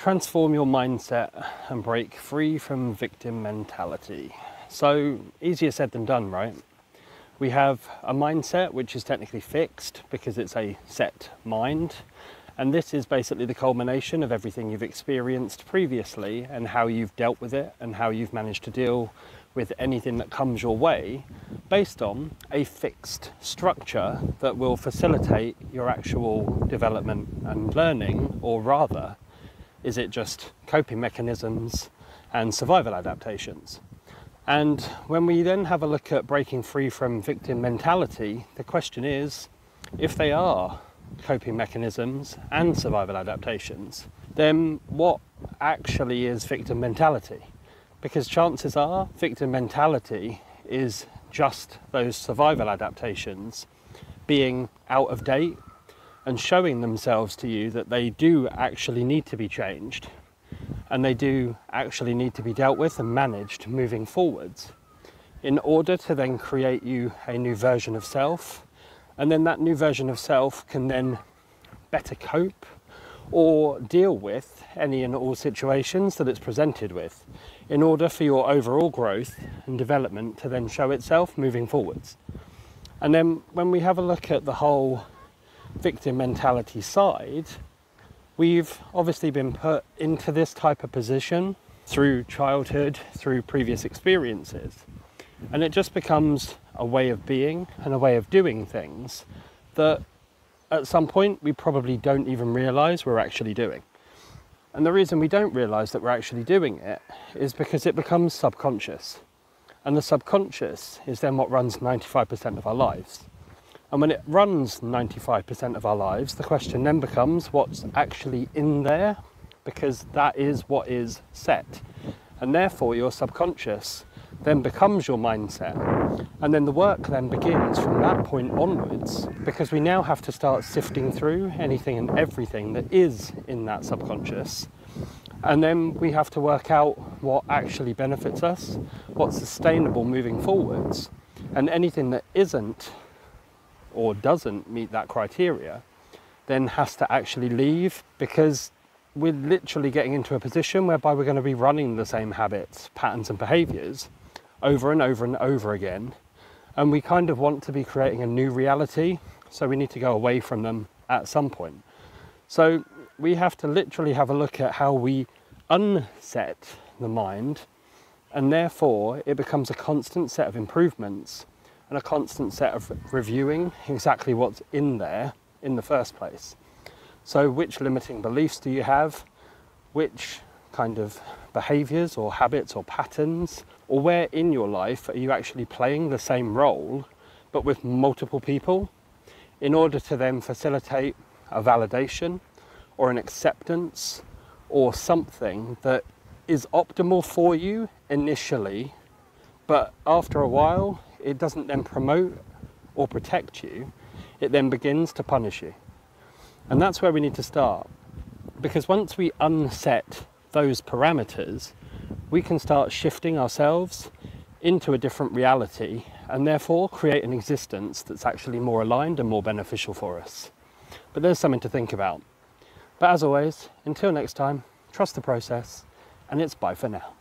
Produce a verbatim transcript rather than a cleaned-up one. transform your mindset and break free from victim mentality. So easier said than done, right? We have a mindset which is technically fixed because it's a set mind. And this is basically the culmination of everything you've experienced previously and how you've dealt with it and how you've managed to deal with anything that comes your way based on a fixed structure that will facilitate your actual development and learning, or rather, is it just coping mechanisms and survival adaptations? And when we then have a look at breaking free from victim mentality, the question is, if they are coping mechanisms and survival adaptations, then what actually is victim mentality? Because chances are victim mentality is just those survival adaptations being out of date and showing themselves to you that they do actually need to be changed, and they do actually need to be dealt with and managed moving forwards in order to then create you a new version of self. And then that new version of self can then better cope or deal with any and all situations that it's presented with in order for your overall growth and development to then show itself moving forwards. And then when we have a look at the whole victim mentality side, we've obviously been put into this type of position through childhood, through previous experiences. And it just becomes a way of being and a way of doing things that at some point we probably don't even realise we're actually doing. And the reason we don't realise that we're actually doing it is because it becomes subconscious. And the subconscious is then what runs ninety-five percent of our lives. And when it runs ninety-five percent of our lives, the question then becomes what's actually in there, because that is what is set. And therefore your subconscious then becomes your mindset, and then the work then begins from that point onwards, because we now have to start sifting through anything and everything that is in that subconscious, and then we have to work out what actually benefits us, what's sustainable moving forwards, and anything that isn't or doesn't meet that criteria then has to actually leave, because we're literally getting into a position whereby we're going to be running the same habits, patterns and behaviours over and over and over again, and we kind of want to be creating a new reality, so we need to go away from them at some point. So we have to literally have a look at how we unset the mind, and therefore it becomes a constant set of improvements and a constant set of reviewing exactly what's in there in the first place. So which limiting beliefs do you have? Which kind of behaviours or habits or patterns, or where in your life are you actually playing the same role but with multiple people in order to then facilitate a validation or an acceptance or something that is optimal for you initially, but after a while it doesn't then promote or protect you, it then begins to punish you. And that's where we need to start, because once we unset those parameters, we can start shifting ourselves into a different reality and therefore create an existence that's actually more aligned and more beneficial for us. But there's something to think about. But as always, until next time, trust the process, and it's bye for now.